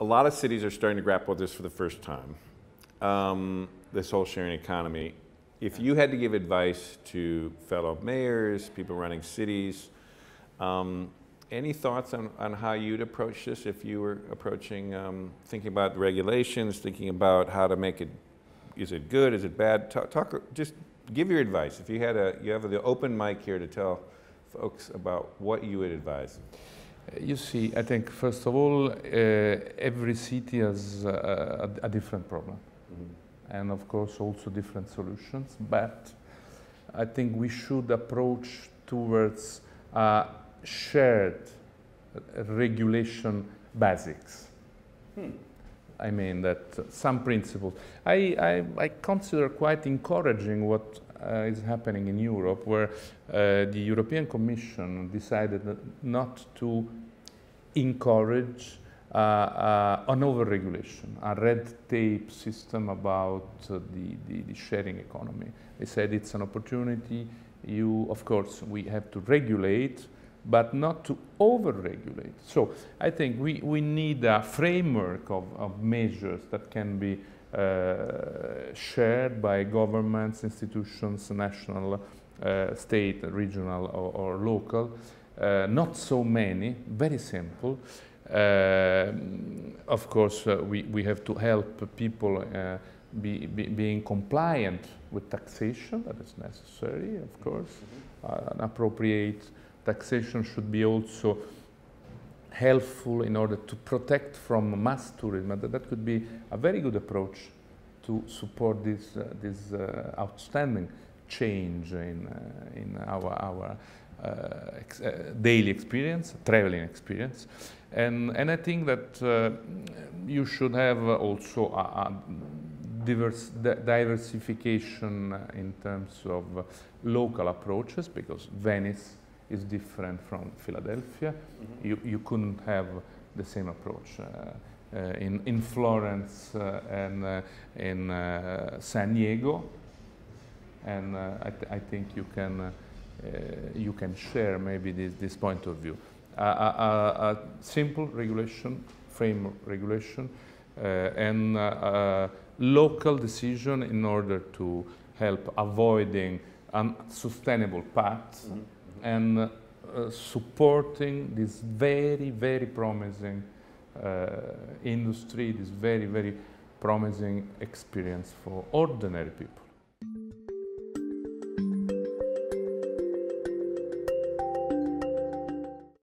a lot of cities are starting to grapple with this for the first time, this whole sharing economy. If you had to give advice to fellow mayors, people running cities, any thoughts on how you'd approach this if you were approaching, thinking about regulations, thinking about how to make it, is it good, is it bad? Talk, just give your advice. If you had a, you have the open mic here to tell folks about what you would advise. You see, I think, first of all, every city has a different problem. Mm-hmm. And, of course, also different solutions. But I think we should approach towards shared regulation basics. Hmm. I mean, that some principles. I consider quite encouraging what is happening in Europe, where the European Commission decided not to encourage an over-regulation, a red tape system about the sharing economy. They said it's an opportunity. You, of course, we have to regulate, but not to over-regulate. So I think we need a framework of measures that can be shared by governments, institutions, national, state, regional, or local. Not so many, very simple. Of course, we have to help people being compliant with taxation, that is necessary, of course. An appropriate taxation should be also helpful in order to protect from mass tourism. That could be a very good approach to support this, this outstanding change in our daily experience, traveling experience. And I think that you should have also a diversification in terms of local approaches, because Venice is different from Philadelphia. Mm-hmm. You couldn't have the same approach in Florence and in San Diego, and I think you can share maybe this point of view. A simple regulation, framework regulation, and a local decision in order to help avoiding unsustainable paths. Mm-hmm. And supporting this very, very promising industry, this very, very promising experience for ordinary people.